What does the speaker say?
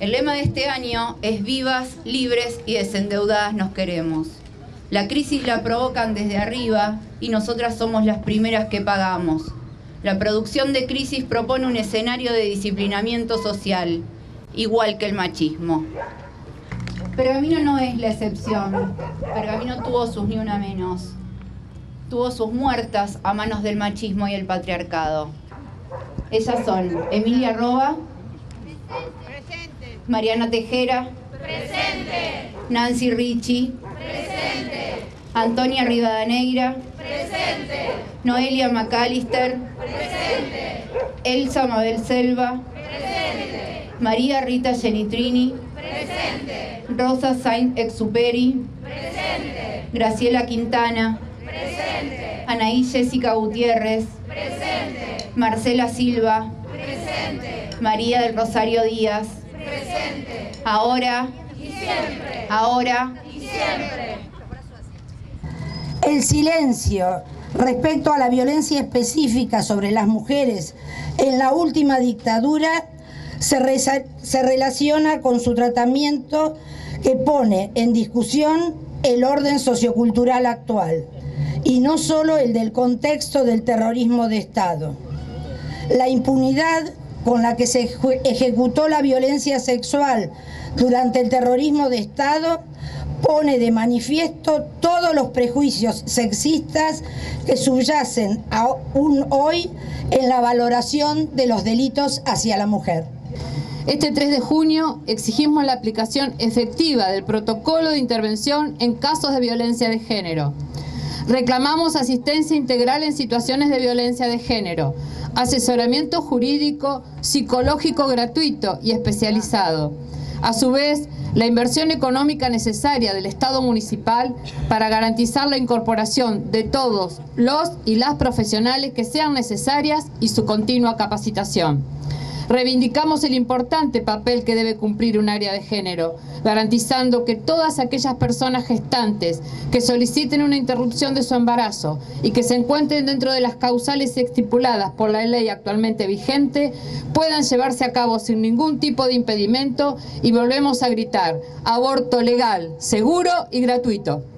El lema de este año es vivas, libres y desendeudadas nos queremos. La crisis la provocan desde arriba y nosotras somos las primeras que pagamos. La producción de crisis propone un escenario de disciplinamiento social, igual que el machismo. Pergamino no es la excepción. Pergamino tuvo sus ni una menos. Tuvo sus muertas a manos del machismo y el patriarcado. Ellas son Emilia Roa, presente. Mariana Tejera, presente. Nancy Ricci, presente. Antonia Rivadaneira, presente. Noelia McAllister, presente. Elsa Mabel Selva, presente. María Rita Genitrini, presente. Rosa Saint-Exuperi, presente. Graciela Quintana, presente. Anaí Jessica Gutiérrez, presente. Marcela Silva, presente. María del Rosario Díaz, presente. Ahora y siempre. Ahora y siempre. El silencio respecto a la violencia específica sobre las mujeres en la última dictadura se relaciona con su tratamiento que pone en discusión el orden sociocultural actual, y no solo el del contexto del terrorismo de Estado. La impunidad con la que se ejecutó la violencia sexual durante el terrorismo de Estado pone de manifiesto todos los prejuicios sexistas que subyacen aún hoy en la valoración de los delitos hacia la mujer. Este 3 de junio exigimos la aplicación efectiva del protocolo de intervención en casos de violencia de género. Reclamamos asistencia integral en situaciones de violencia de género, asesoramiento jurídico, psicológico gratuito y especializado. A su vez, la inversión económica necesaria del Estado municipal para garantizar la incorporación de todos los y las profesionales que sean necesarias y su continua capacitación. Reivindicamos el importante papel que debe cumplir un área de género, garantizando que todas aquellas personas gestantes que soliciten una interrupción de su embarazo y que se encuentren dentro de las causales estipuladas por la ley actualmente vigente puedan llevarse a cabo sin ningún tipo de impedimento, y volvemos a gritar: aborto legal, seguro y gratuito.